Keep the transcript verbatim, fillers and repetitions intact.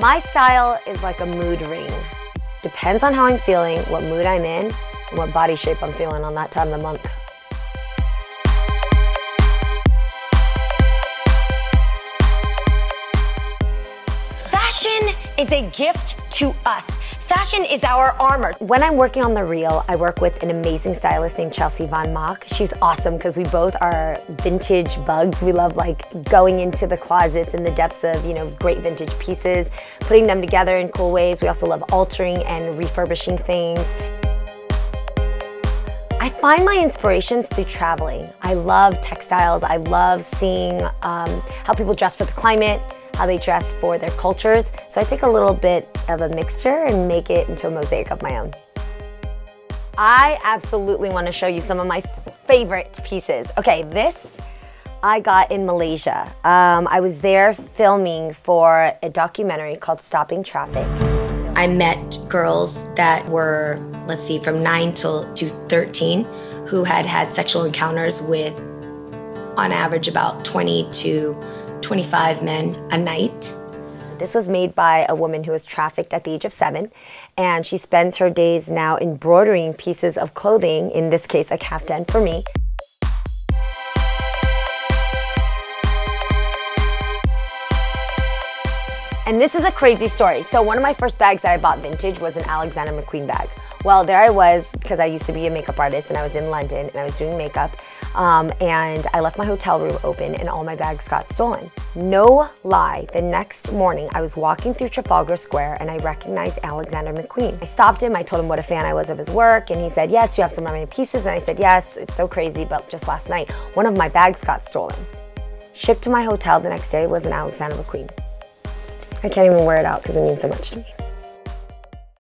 My style is like a mood ring. Depends on how I'm feeling, what mood I'm in, and what body shape I'm feeling on that time of the month. Fashion is a gift to us. Fashion is our armor. When I'm working on The Real, I work with an amazing stylist named Chelsea von Mach. She's awesome because we both are vintage bugs. We love like going into the closets in the depths of, you know, great vintage pieces, putting them together in cool ways. We also love altering and refurbishing things. I find my inspirations through traveling. I love textiles. I love seeing um, how people dress for the climate, how they dress for their cultures. So I take a little bit of a mixture and make it into a mosaic of my own. I absolutely want to show you some of my favorite pieces. Okay, this I got in Malaysia. Um, I was there filming for a documentary called Stopping Traffic. I met girls that were, let's see, from nine till to thirteen who had had sexual encounters with, on average, about twenty to twenty-five men a night. This was made by a woman who was trafficked at the age of seven, and she spends her days now embroidering pieces of clothing, in this case a kaftan for me. And this is a crazy story. So one of my first bags that I bought vintage was an Alexander McQueen bag. Well, there I was, because I used to be a makeup artist and I was in London and I was doing makeup, um, and I left my hotel room open and all my bags got stolen. No lie, the next morning I was walking through Trafalgar Square and I recognized Alexander McQueen. I stopped him, I told him what a fan I was of his work, and he said, yes, you have some of my pieces, and I said, yes, it's so crazy, but just last night, one of my bags got stolen. Shipped to my hotel the next day was an Alexander McQueen. I can't even wear it out because it means so much to me.